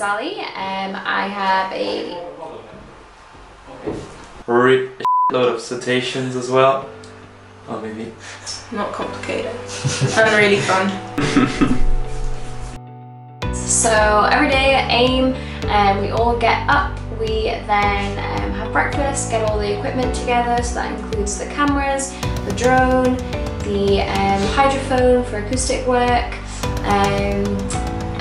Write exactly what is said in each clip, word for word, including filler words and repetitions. Sally. Um, I have a read a load of citations as well. Or maybe not complicated and really fun. So every day at AIMM, um, we all get up, we then um, have breakfast, get all the equipment together, so that includes the cameras, the drone, the um, hydrophone for acoustic work, um,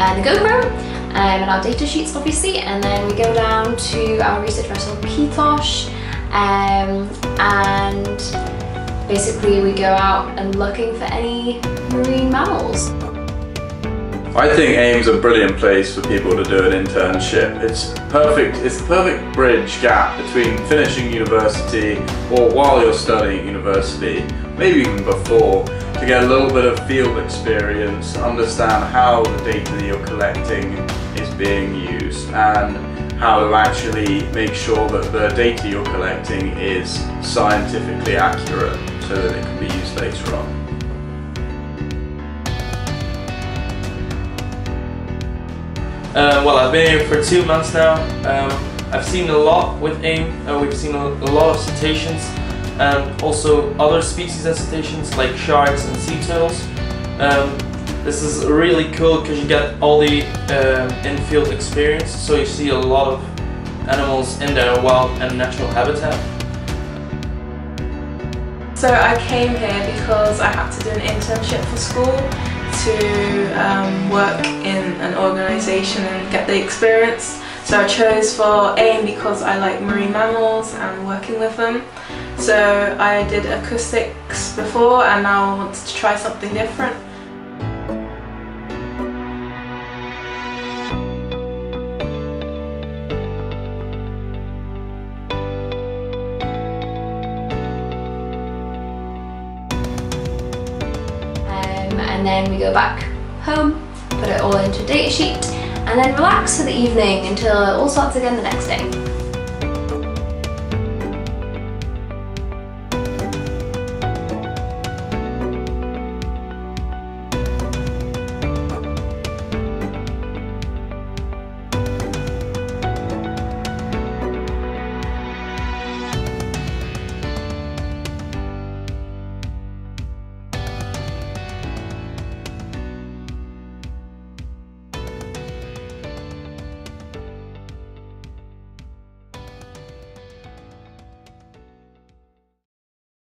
and the GoPro, um, and our data sheets obviously, and then we go down to our research vessel Pitosh, um, and basically we go out and looking for any marine mammals. I think AIMM's a brilliant place for people to do an internship. It's perfect. It's the perfect bridge gap between finishing university or while you're studying university, maybe even before, to get a little bit of field experience, understand how the data that you're collecting is being used and how to actually make sure that the data you're collecting is scientifically accurate so that it can be used later on. Uh, well, I've been here for two months now. Um, I've seen a lot with AIMM. Uh, we've seen a, a lot of cetaceans and also other species of cetaceans like sharks and sea turtles. Um, this is really cool because you get all the um, in-field experience, so you see a lot of animals in their wild and natural habitat. So I came here because I had to do an internship for school, to um, work in an organisation and get the experience. So I chose for AIMM because I like marine mammals and working with them. So I did acoustics before and now I wanted to try something different. And then we go back home, put it all into a data sheet, and then relax for the evening until it all starts again the next day.